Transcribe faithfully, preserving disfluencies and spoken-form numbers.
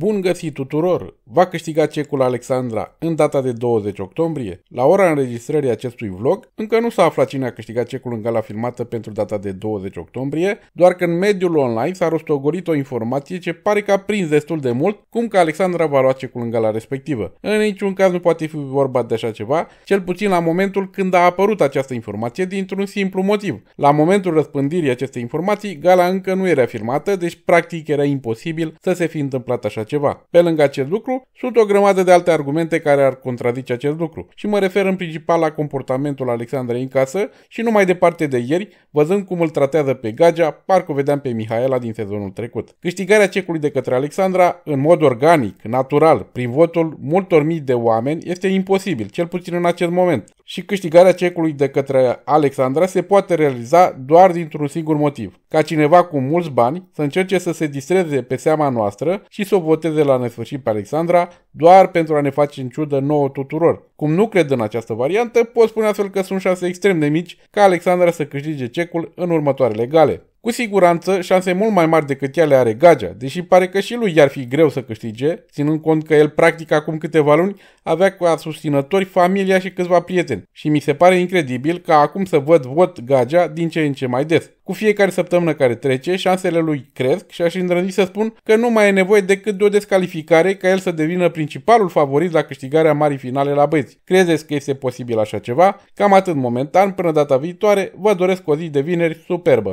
Bun găsit tuturor! Va câștiga cecul Alexandra în data de douăzeci octombrie. La ora înregistrării acestui vlog, încă nu s-a aflat cine a câștigat cecul în gala filmată pentru data de douăzeci octombrie, doar că în mediul online s-a rostogolit o informație ce pare că a prins destul de mult, cum că Alexandra va lua cecul în gala respectivă. În niciun caz nu poate fi vorba de așa ceva, cel puțin la momentul când a apărut această informație dintr-un simplu motiv. La momentul răspândirii acestei informații, gala încă nu era filmată, deci practic era imposibil să se fi întâmplat așa ceva. Pe lângă acest lucru, sunt o grămadă de alte argumente care ar contradice acest lucru și mă refer în principal la comportamentul Alexandrei în casă și nu mai departe de ieri, văzând cum îl tratează pe Gaja, parcă o vedeam pe Mihaela din sezonul trecut. Câștigarea cecului de către Alexandra, în mod organic, natural, prin votul multor mii de oameni, este imposibil, cel puțin în acest moment. Și câștigarea cecului de către Alexandra se poate realiza doar dintr-un singur motiv. Ca cineva cu mulți bani să încerce să se distreze pe seama noastră și să o voteze la nesfârșit pe Alexandra doar pentru a ne face în ciudă nouă tuturor. Cum nu cred în această variantă, pot spune astfel că sunt șanse extrem de mici ca Alexandra să câștige cecul în următoarele gale. Cu siguranță, șanse mult mai mari decât ea le are Gaja, deși pare că și lui i-ar fi greu să câștige, ținând cont că el practic acum câteva luni avea ca susținători familia și câțiva prieteni. Și mi se pare incredibil că acum să văd vot Gaja din ce în ce mai des. Cu fiecare săptămână care trece, șansele lui cresc și aș îndrăzni să spun că nu mai e nevoie decât de o descalificare ca el să devină principalul favorit la câștigarea marii finale la băieți. Credeți că este posibil așa ceva? Cam atât momentan, până data viitoare, vă doresc o zi de vineri superbă!